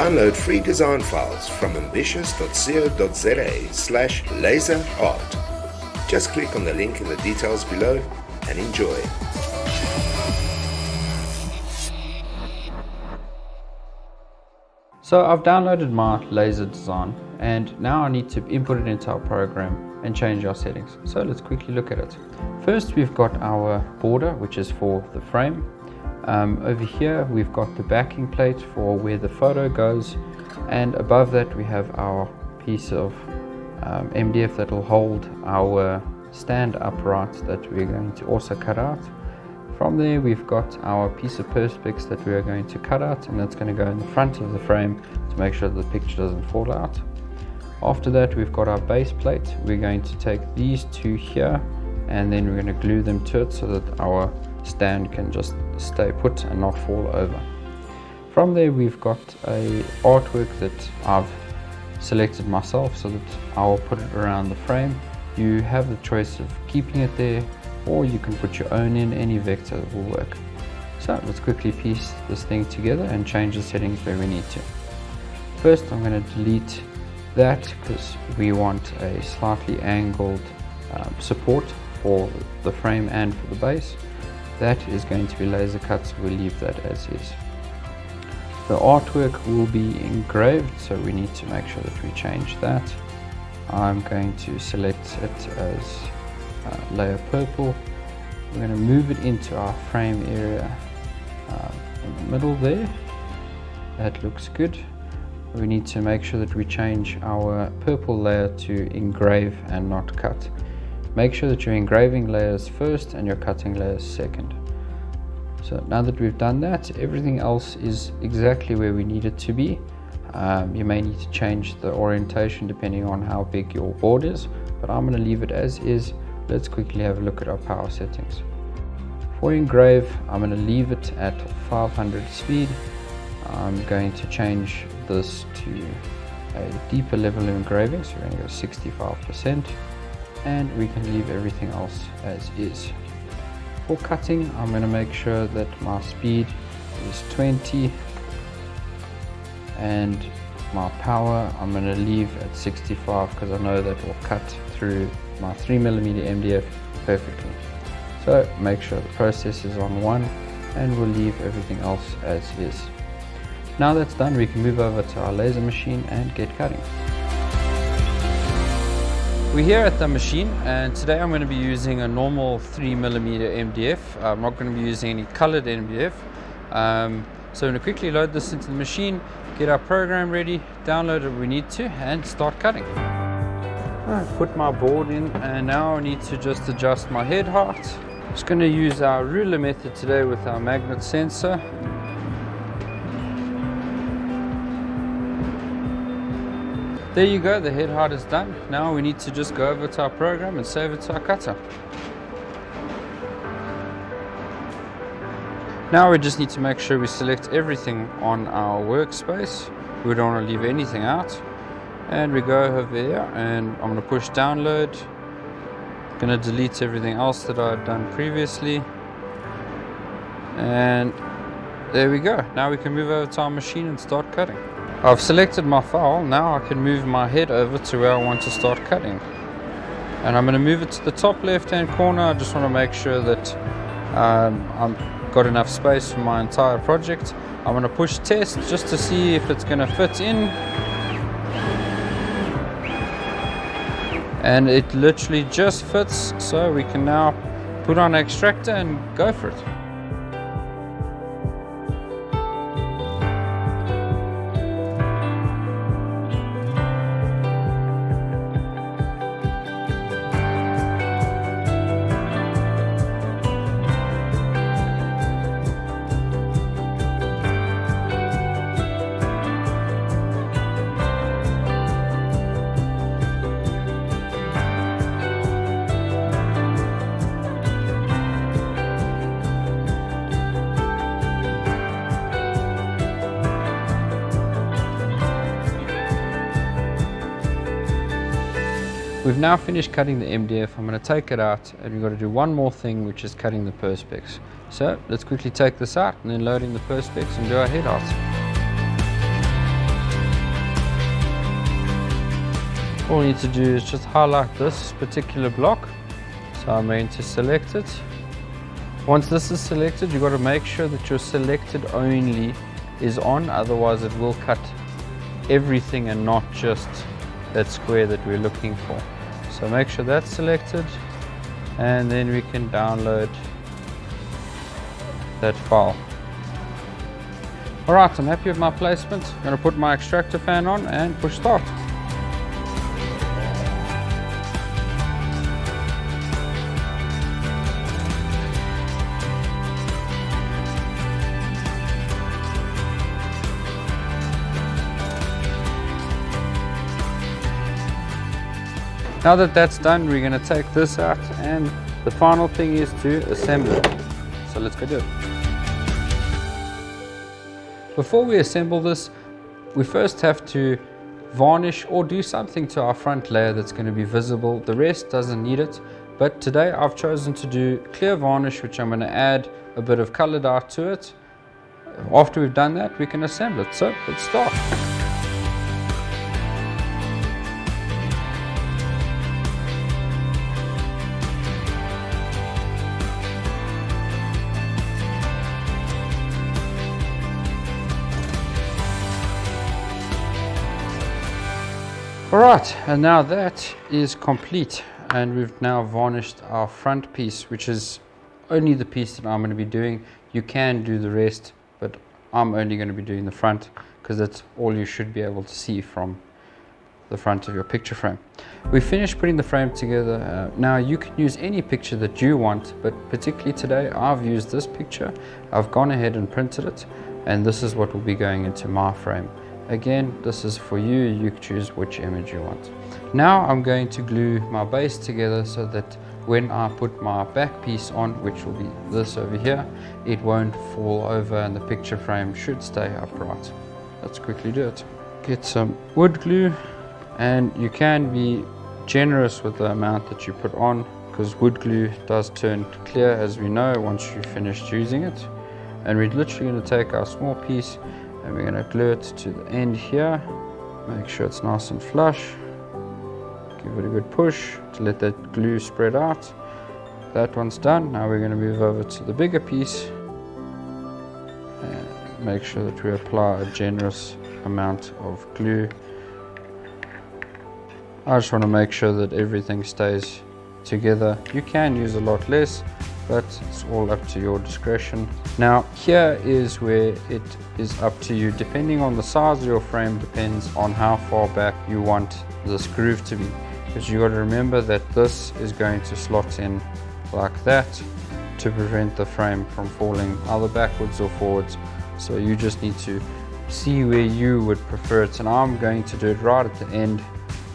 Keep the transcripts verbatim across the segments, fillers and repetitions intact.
Download free design files from ambitious.co.za slash laser art. Just click on the link in the details below and enjoy. So I've downloaded my laser design and now I need to input it into our program and change our settings. So let's quickly look at it. First, we've got our border, which is for the frame. Um, over here we've got the backing plate for where the photo goes, and above that we have our piece of um, M D F that will hold our stand upright that we're going to also cut out. From there we've got our piece of Perspex that we are going to cut out, and that's going to go in the front of the frame to make sure the picture doesn't fall out. After that we've got our base plate. We're going to take these two here and then we're going to glue them to it so that our stand can just stay put and not fall over. From there we've got a artwork that I've selected myself so that I'll put it around the frame. You have the choice of keeping it there, or you can put your own in. Any vector that will work. So let's quickly piece this thing together and change the settings where we need to. First I'm going to delete that because we want a slightly angled um, support for the frame and for the base. That is going to be laser cut, so we'll leave that as is. The artwork will be engraved, so we need to make sure that we change that. I'm going to select it as Uh, layer purple. We're going to move it into our frame area uh, in the middle there. That looks good. We need to make sure that we change our purple layer to engrave and not cut. Make sure that you're engraving layers first and you're cutting layers second. So now that we've done that, everything else is exactly where we need it to be. Um, you may need to change the orientation depending on how big your board is, but I'm going to leave it as is. Let's quickly have a look at our power settings. For engrave, I'm going to leave it at five hundred speed. I'm going to change this to a deeper level of engraving, so we're going to go sixty-five percent, and we can leave everything else as is. For cutting, I'm going to make sure that my speed is twenty and my power I'm going to leave at sixty-five because I know that will cut through my three millimeter M D F perfectly. So make sure the process is on one and we'll leave everything else as is. Now that's done, we can move over to our laser machine and get cutting. We're here at the machine, and today I'm going to be using a normal three millimeter M D F. I'm not going to be using any colored M D F. Um, so I'm going to quickly load this into the machine, get our program ready, download what we need to, and start cutting. I've put my board in and now I need to just adjust my head height. I'm just going to use our ruler method today with our magnet sensor. There you go, the head height is done. Now we need to just go over to our program and save it to our cutter. Now we just need to make sure we select everything on our workspace. We don't want to leave anything out. And we go over here and I'm going to push download. I'm going to delete everything else that I've done previously. And there we go. Now we can move over to our machine and start cutting. I've selected my file. Now I can move my head over to where I want to start cutting. And I'm going to move it to the top left hand corner. I just want to make sure that um, I've got enough space for my entire project. I'm going to push test just to see if it's going to fit in. And it literally just fits, so we can now put on an extractor and go for it. We've now finished cutting the M D F. I'm going to take it out and we've got to do one more thing, which is cutting the Perspex. So let's quickly take this out and then loading the Perspex and do our head art. All we need to do is just highlight this particular block. So I'm going to select it. Once this is selected, you've got to make sure that your selected only is on, otherwise it will cut everything and not just that square that we're looking for. So make sure that's selected, and then we can download that file. Alright, I'm happy with my placement. I'm going to put my extractor fan on and push start. Now that that's done, we're going to take this out, and the final thing is to assemble it. So let's go do it. Before we assemble this, we first have to varnish or do something to our front layer that's going to be visible. The rest doesn't need it, but today I've chosen to do clear varnish, which I'm going to add a bit of colored art to it. After we've done that, we can assemble it. So let's start. Alright, and now that is complete, and we've now varnished our front piece, which is only the piece that I'm going to be doing. You can do the rest, but I'm only going to be doing the front because that's all you should be able to see from the front of your picture frame. We finished putting the frame together. Uh, now you can use any picture that you want, but particularly today I've used this picture. I've gone ahead and printed it, and this is what will be going into my frame. Again, this is for you, you choose which image you want. Now I'm going to glue my base together so that when I put my back piece on, which will be this over here, it won't fall over and the picture frame should stay upright. Let's quickly do it. Get some wood glue, and you can be generous with the amount that you put on because wood glue does turn clear, as we know, once you've finished using it. And we're literally going to take our small piece, and we're going to glue it to the end here. Make sure it's nice and flush. Give it a good push to let that glue spread out. That one's done. Now we're going to move over to the bigger piece. And make sure that we apply a generous amount of glue. I just want to make sure that everything stays together. You can use a lot less, but it's all up to your discretion. Now here is where it is up to you. Depending on the size of your frame depends on how far back you want this groove to be, because you got to remember that this is going to slot in like that to prevent the frame from falling either backwards or forwards. So you just need to see where you would prefer it, and I'm going to do it right at the end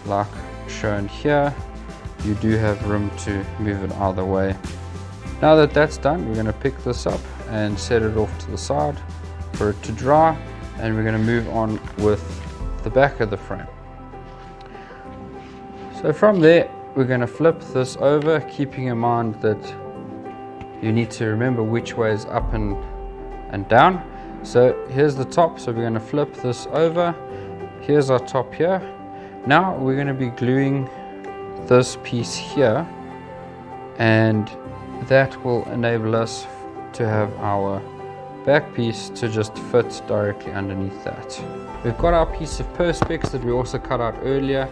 like shown here. You do have room to move it either way. Now that that's done, we're going to pick this up and set it off to the side for it to dry, and we're going to move on with the back of the frame. So from there, we're going to flip this over, keeping in mind that you need to remember which way is up and, and down. So here's the top, so we're going to flip this over. Here's our top here. Now we're going to be gluing this piece here, and that will enable us to have our back piece to just fit directly underneath that. We've got our piece of Perspex that we also cut out earlier.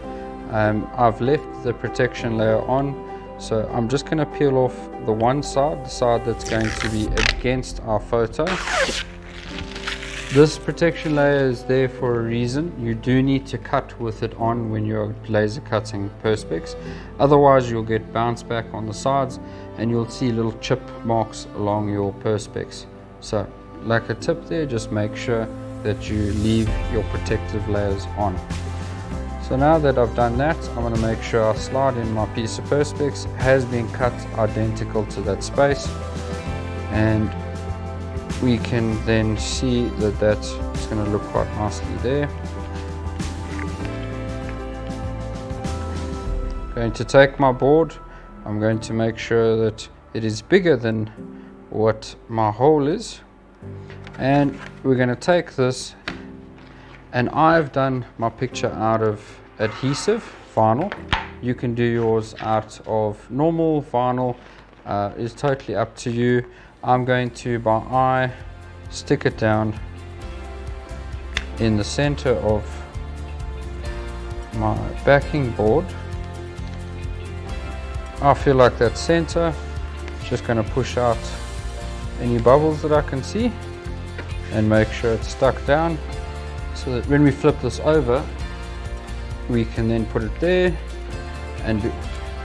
Um, I've left the protection layer on, so I'm just going to peel off the one side, the side that's going to be against our photo. This protection layer is there for a reason. You do need to cut with it on when you're laser cutting Perspex. Otherwise you'll get bounce back on the sides and you'll see little chip marks along your Perspex. So like a tip there, just make sure that you leave your protective layers on. So now that I've done that, I'm going to make sure I slide in my piece of Perspex. It has been cut identical to that space, and we can then see that that's going to look quite nicely there. I'm going to take my board. I'm going to make sure that it is bigger than what my hole is. And we're going to take this, and I've done my picture out of adhesive vinyl. You can do yours out of normal vinyl, uh, it's totally up to you. I'm going to, by eye, stick it down in the center of my backing board. I feel like that center, just going to push out any bubbles that I can see and make sure it's stuck down, so that when we flip this over we can then put it there and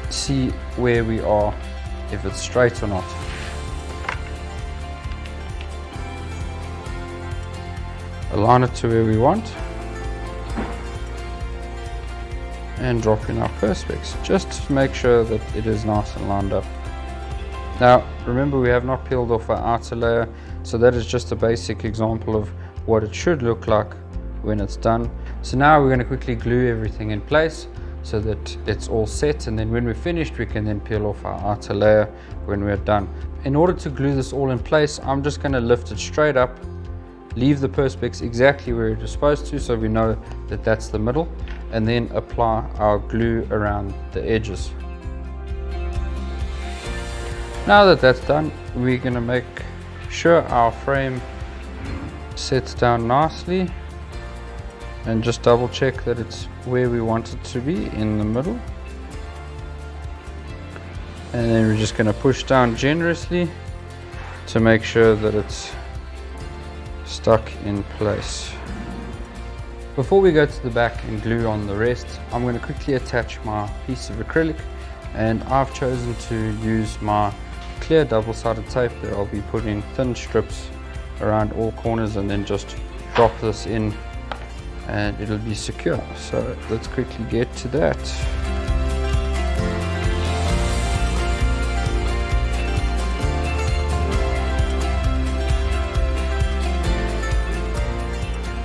see where we are, if it's straight or not. Align it to where we want and drop in our Perspex just to make sure that it is nice and lined up. Now remember, we have not peeled off our outer layer, so that is just a basic example of what it should look like when it's done. So now we're going to quickly glue everything in place so that it's all set, and then when we're finished we can then peel off our outer layer when we're done. In order to glue this all in place, I'm just going to lift it straight up, leave the Perspex exactly where it is supposed to, so we know that that's the middle, and then apply our glue around the edges. Now that that's done, we're going to make sure our frame sits down nicely and just double check that it's where we want it to be, in the middle, and then we're just going to push down generously to make sure that it's stuck in place. Before we go to the back and glue on the rest, I'm going to quickly attach my piece of acrylic, and I've chosen to use my clear double-sided tape that I'll be putting thin strips around all corners, and then just drop this in and it'll be secure. So let's quickly get to that.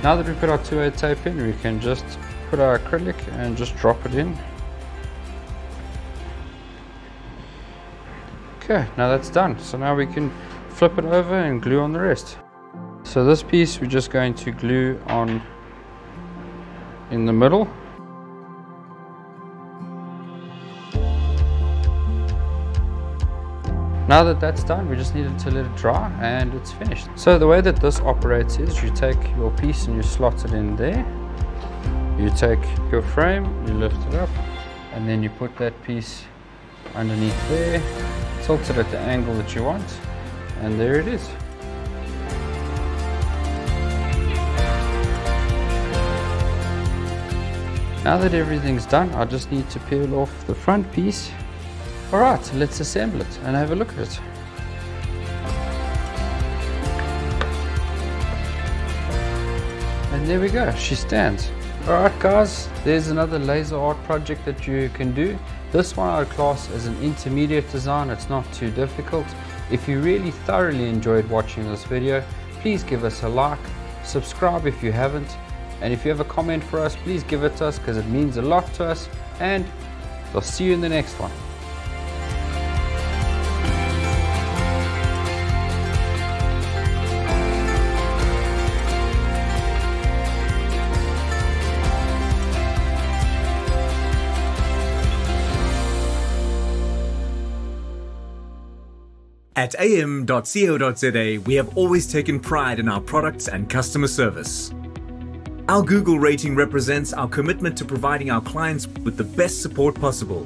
Now that we put our two A tape in, we can just put our acrylic and just drop it in. Okay, now that's done. So now we can flip it over and glue on the rest. So this piece we're just going to glue on in the middle. Now that that's done, we just needed to let it dry and it's finished. So the way that this operates is, you take your piece and you slot it in there, you take your frame, you lift it up, and then you put that piece underneath there, tilt it at the angle that you want, and there it is. Now that everything's done, I just need to peel off the front piece. Alright, let's assemble it and have a look at it. And there we go, she stands. Alright guys, there's another laser art project that you can do. This one I class as an intermediate design, it's not too difficult. If you really thoroughly enjoyed watching this video, please give us a like, subscribe if you haven't, and if you have a comment for us, please give it to us because it means a lot to us, and I'll see you in the next one. At a m dot co dot z a, we have always taken pride in our products and customer service. Our Google rating represents our commitment to providing our clients with the best support possible.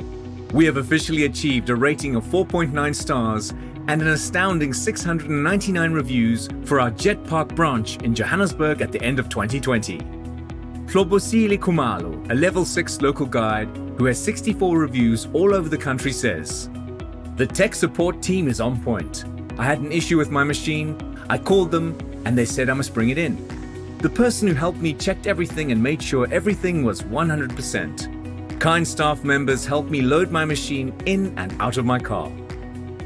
We have officially achieved a rating of four point nine stars and an astounding six hundred ninety-nine reviews for our Jet Park branch in Johannesburg at the end of twenty twenty. Flobosi le Kumalo, a level six local guide who has sixty-four reviews all over the country, says, "The tech support team is on point. I had an issue with my machine. I called them and they said I must bring it in. The person who helped me checked everything and made sure everything was one hundred percent. Kind staff members helped me load my machine in and out of my car."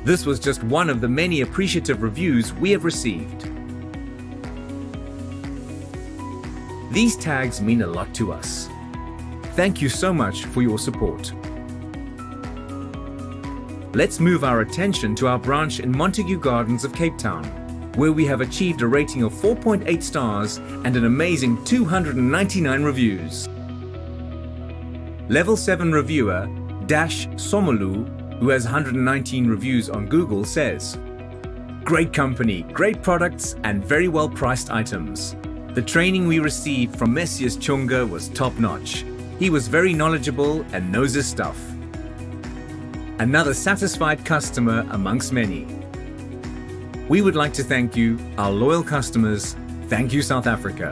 This was just one of the many appreciative reviews we have received. These tags mean a lot to us. Thank you so much for your support. Let's move our attention to our branch in Montague Gardens of Cape Town, where we have achieved a rating of four point eight stars and an amazing two hundred ninety-nine reviews. Level seven reviewer Dash Somolu, who has one hundred nineteen reviews on Google, says, "Great company, great products and very well priced items. The training we received from Messias Chunga was top-notch. He was very knowledgeable and knows his stuff." Another satisfied customer amongst many. We would like to thank you, our loyal customers. Thank you, South Africa.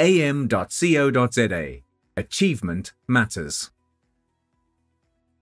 A M dot co dot Z A. Achievement matters.